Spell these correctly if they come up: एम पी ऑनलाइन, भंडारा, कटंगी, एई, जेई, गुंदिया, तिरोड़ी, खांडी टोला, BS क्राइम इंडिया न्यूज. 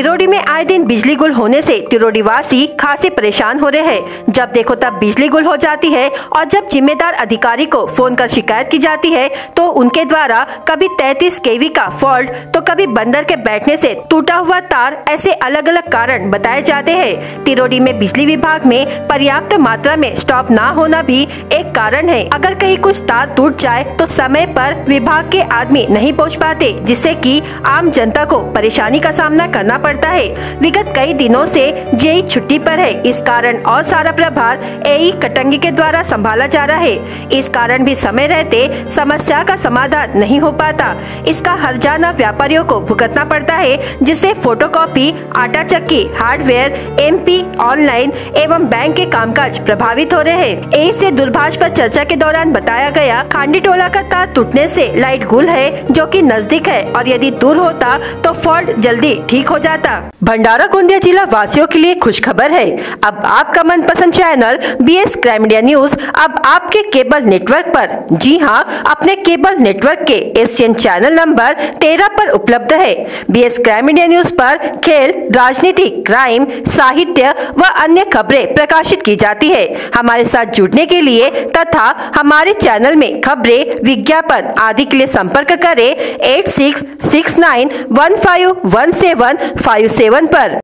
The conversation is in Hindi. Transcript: तिरोड़ी में आए दिन बिजली गुल होने से तिरोड़ी वासी खासे परेशान हो रहे हैं। जब देखो तब बिजली गुल हो जाती है और जब जिम्मेदार अधिकारी को फोन कर शिकायत की जाती है तो उनके द्वारा कभी 33 केवी का फॉल्ट तो कभी बंदर के बैठने से टूटा हुआ तार, ऐसे अलग अलग कारण बताए जाते हैं। तिरोड़ी में बिजली विभाग में पर्याप्त मात्रा में स्टॉप न होना भी एक कारण है। अगर कहीं कुछ तार टूट जाए तो समय पर विभाग के आदमी नहीं पहुँच पाते, जिससे कि आम जनता को परेशानी का सामना करना पड़ता है। विगत कई दिनों से जेई छुट्टी पर है, इस कारण और सारा प्रभार एई कटंगी के द्वारा संभाला जा रहा है। इस कारण भी समय रहते समस्या का समाधान नहीं हो पाता। इसका हर्जाना व्यापारियों को भुगतना पड़ता है, जिससे फोटोकॉपी, आटा चक्की, हार्डवेयर, MP, ऑनलाइन एवं बैंक के कामकाज प्रभावित हो रहे हैं। एई से दूरभाष पर चर्चा के दौरान बताया गया, खांडी टोला का तार टूटने से लाइट गुल है जो कि नजदीक है और यदि दूर होता तो फॉल्ट जल्दी ठीक हो जाता। भंडारा गुंदिया जिला वासियों के लिए खुश खबर है। अब आपका मनपसंद channel BS क्राइम इंडिया न्यूज अब आपके केबल नेटवर्क पर, जी हां, अपने केबल नेटवर्क के एशियन चैनल नंबर 13 पर उपलब्ध है। BS क्राइम इंडिया न्यूज पर खेल, राजनीति, क्राइम, साहित्य व अन्य खबरें प्रकाशित की जाती है। हमारे साथ जुड़ने के लिए तथा हमारे चैनल में खबरें, विज्ञापन आदि के लिए संपर्क करें 8669151757 पर।